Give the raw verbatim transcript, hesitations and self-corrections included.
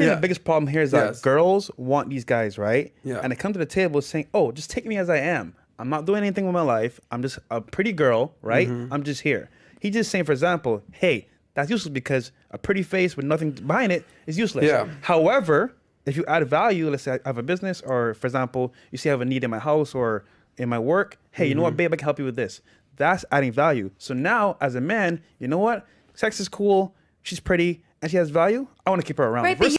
think yeah. the biggest problem here is that yes. girls want these guys, right? Yeah. And they come to the table saying, oh, just take me as I am. I'm not doing anything with my life. I'm just a pretty girl, right? Mm-hmm. I'm just here. He's just saying, for example, hey, that's useless because a pretty face with nothing behind it is useless. Yeah. However, if you add value, let's say I have a business or, for example, you see I have a need in my house or in my work. Hey, mm-hmm. you know what, babe, I can help you with this. That's adding value. So now as a man, you know what? Sex is cool. She's pretty and she has value. I want to keep her around. Right,